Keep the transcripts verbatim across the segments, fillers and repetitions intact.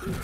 Hmm.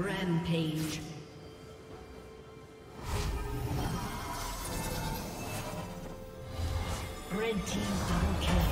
Rampage. Red team double kill.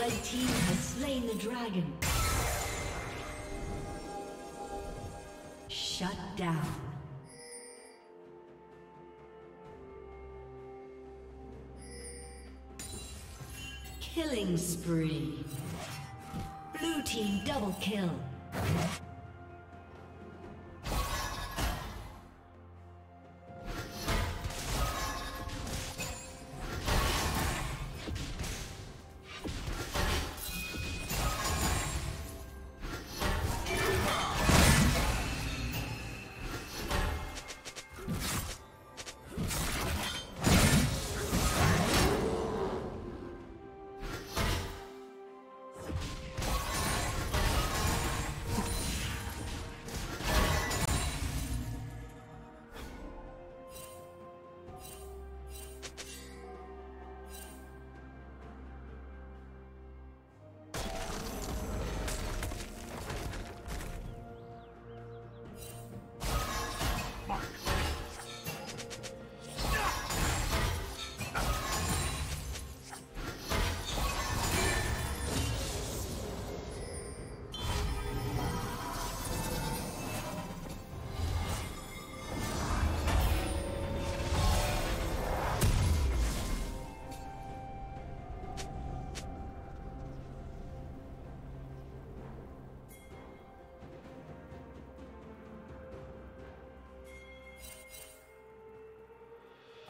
Red team has slain the dragon. Shut down. Killing spree. Blue team double kill.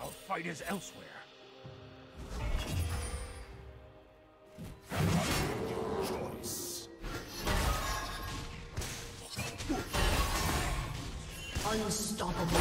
Our fight is elsewhere. Unstoppable.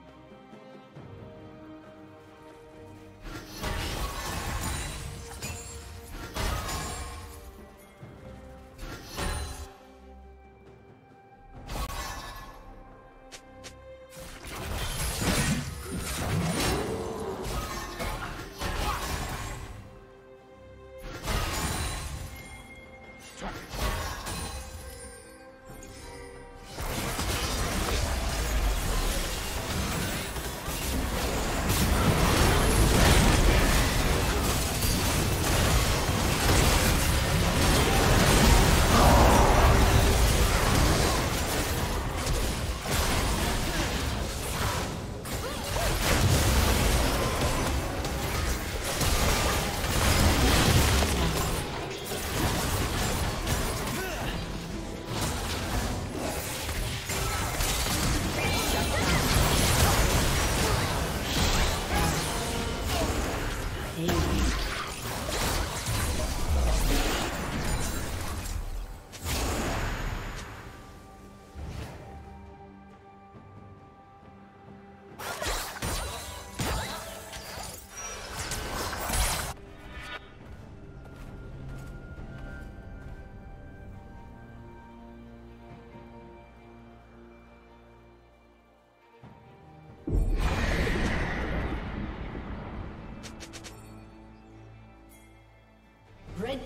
Red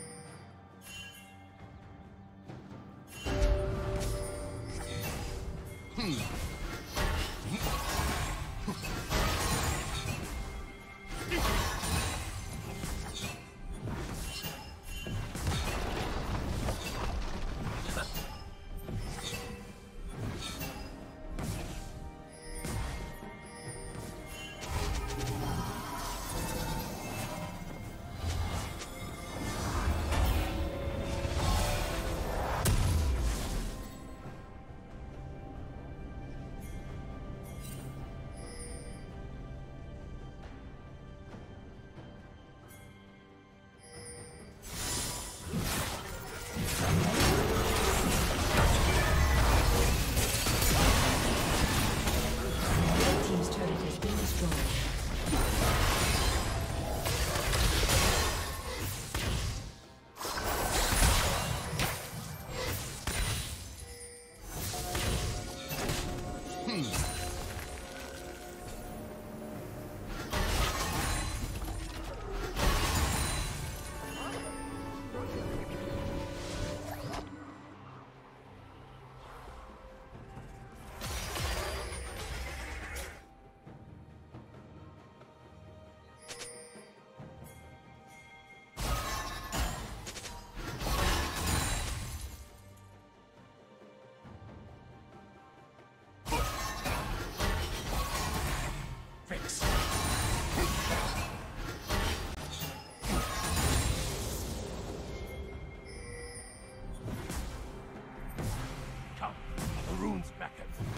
back and forth.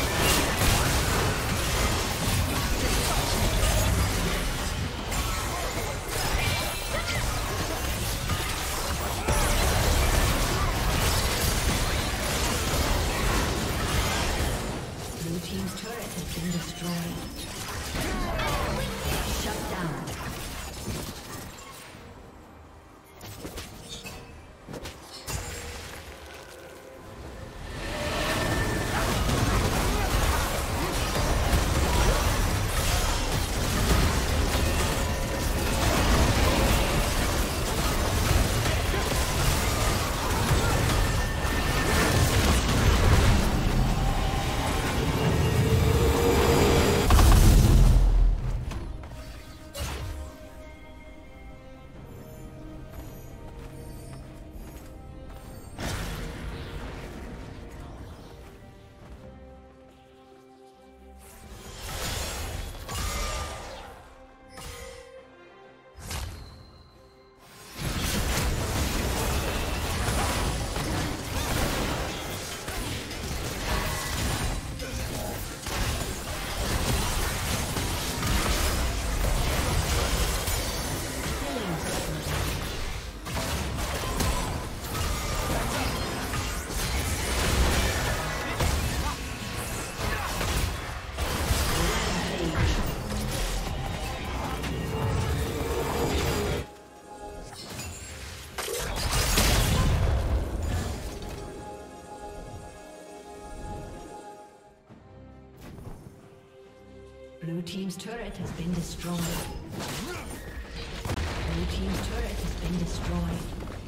Blue team's turret has been destroyed. Blue team's turret has been destroyed.